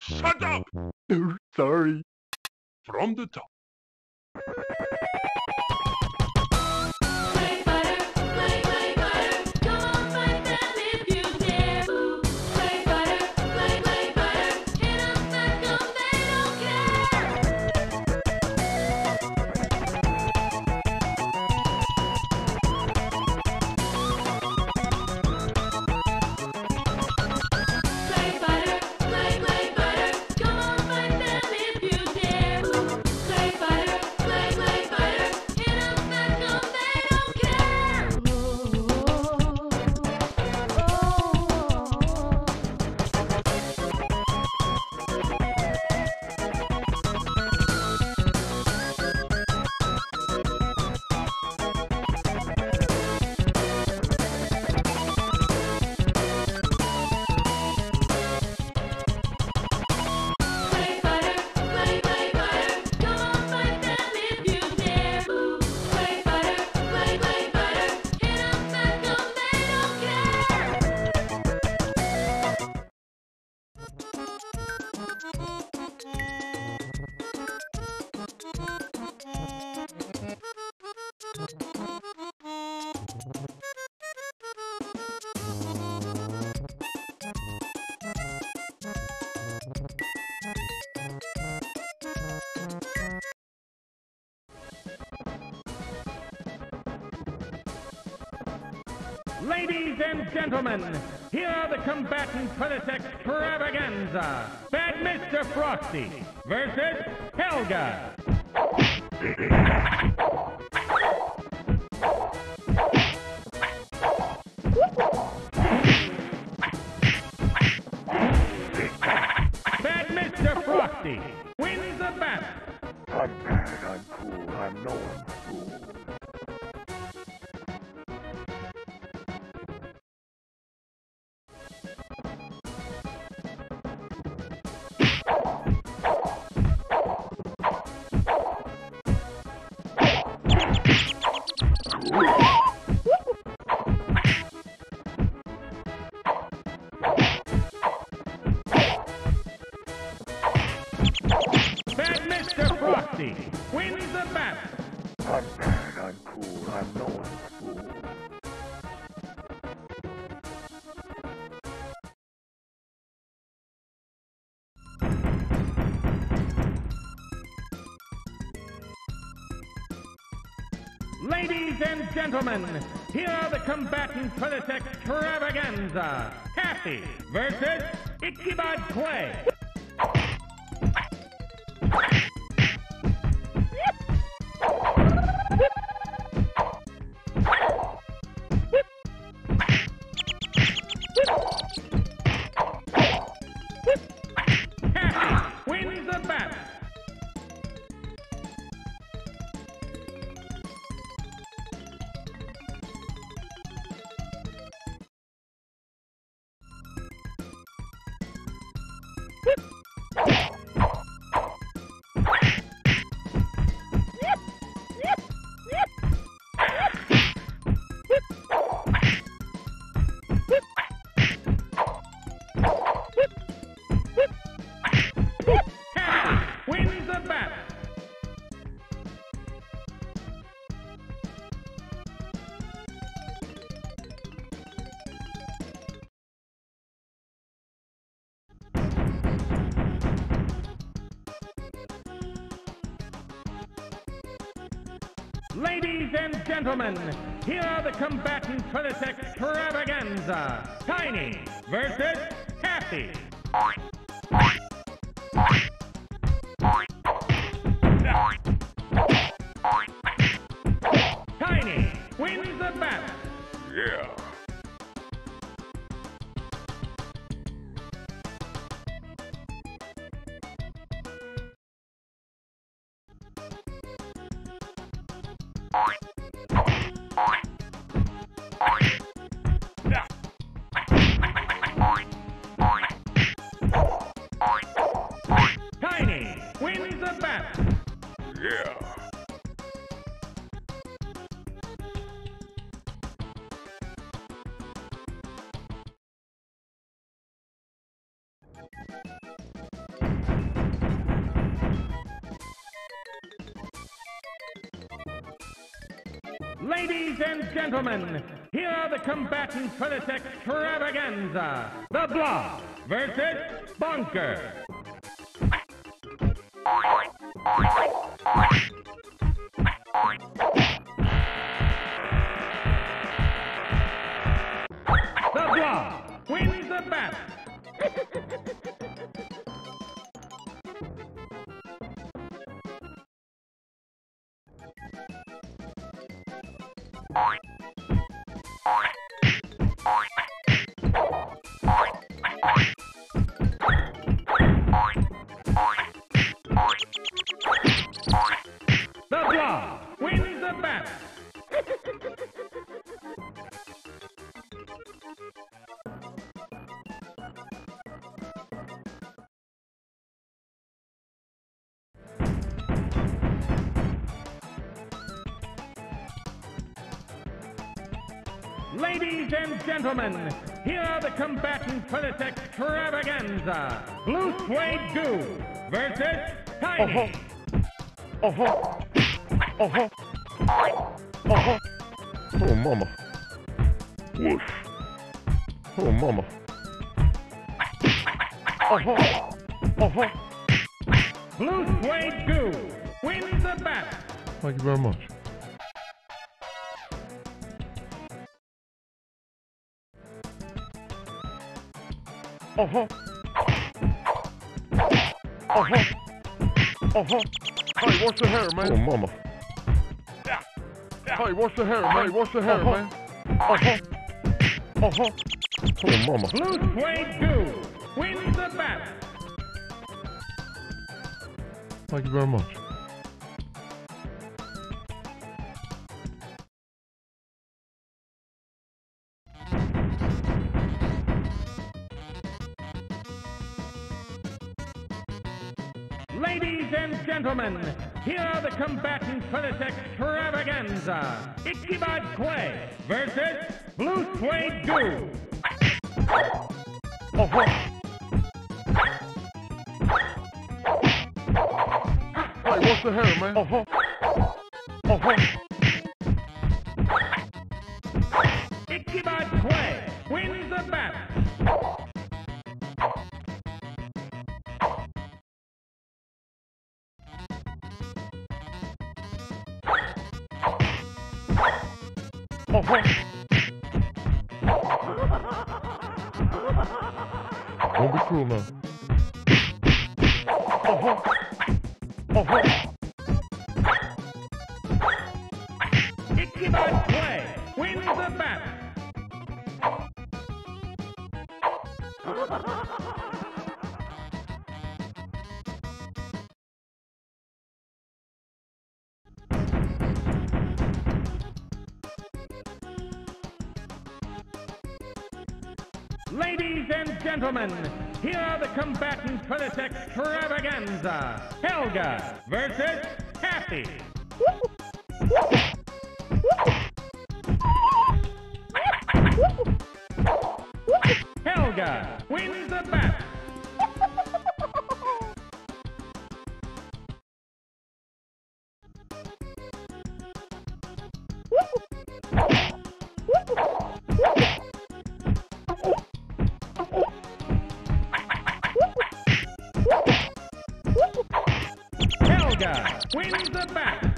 Shut up! Sorry. From the top. Ladies and gentlemen, here are the combatants for this extravaganza. Bad Mr. Frosty versus Helga. Bad Mr. Frosty wins the battle. I'm bad, I'm cool, I'm no one fool. Wins the battle. I'm bad, I'm cool, I'm no one's fool. Ladies and gentlemen, here are the combatants for this extravaganza. Kathy versus Ichibad Kuei. Ladies and gentlemen, here are the combatants for this extravaganza. Tiny versus Cassie. Tiny wins the battle. Yeah. Tiny wins the battle. Yeah. Ladies and gentlemen, here are the combatants for this extravaganza. The Blob versus Bonker. The Blob wins the battle. Ladies and gentlemen, here are the combatants for this extravaganza. Blue Suede Goo versus Tiny. Oh mama. Woof. Oh mama. Blue Suede Goo wins the battle. Thank you very much. Hey, what's the hair, man? Oh, mama. Hey, what's the hair, man? What's the hair, man? Oh, mama. Blue Sway Do wins the battle. Thank you very much. Ladies and gentlemen, here are the combatants for this extravaganza. Ichibad Kuei versus Blue Suede Goo. Hey, what's the hair, man? Ichibad Kuei wins the battle. Don't be cruel now. Ichibad Play wins the battle. Ladies and gentlemen, here are the combatants for this extravaganza. Helga versus Kathy. Helga wins the battle. Wins the battle.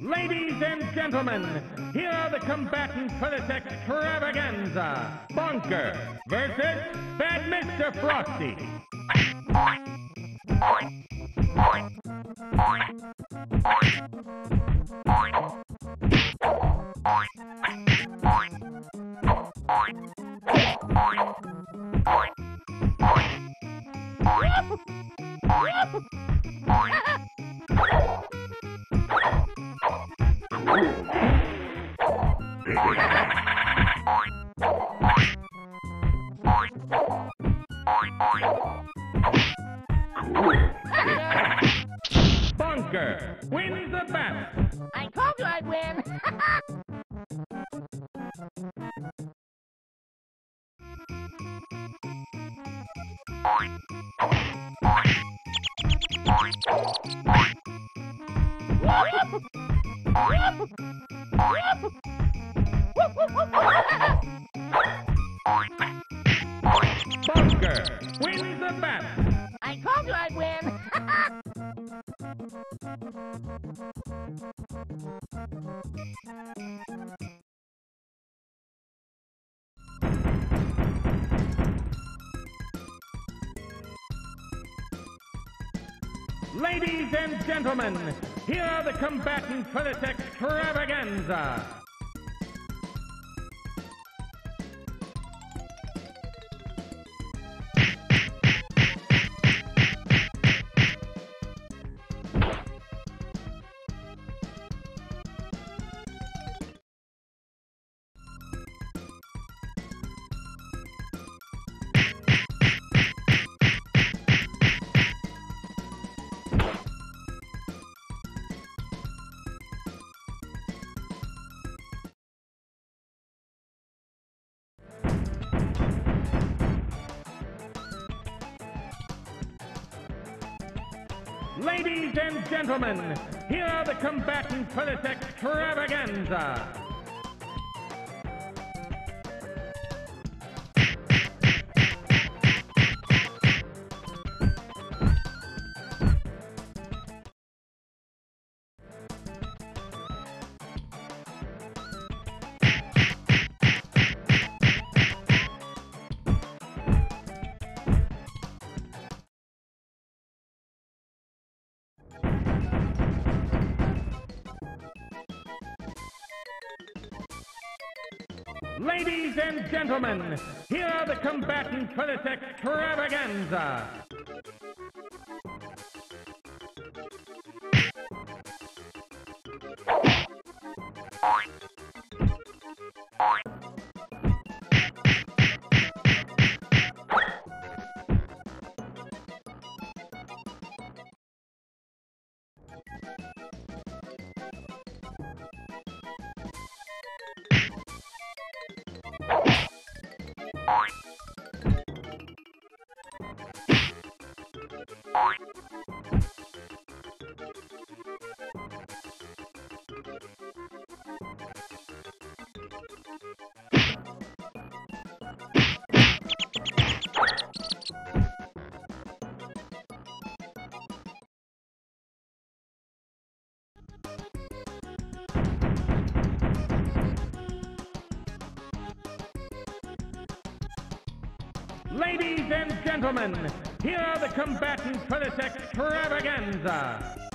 Ladies and gentlemen, here are the combatants for this extravaganza. Bonker versus Bad Mr. Frosty. Bonker wins the battle. I told you I'd win. Bonker wins the battle. I told you I'd win. Ladies and gentlemen, here are the combatants for this extravaganza. Ladies and gentlemen, here are the combatants for this extravaganza. Ladies and gentlemen, here are the combatants for this extravaganza. Ladies and gentlemen, here are the combatants for this extravaganza.